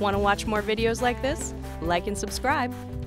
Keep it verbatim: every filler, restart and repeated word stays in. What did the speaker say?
Want to watch more videos like this? Like and subscribe.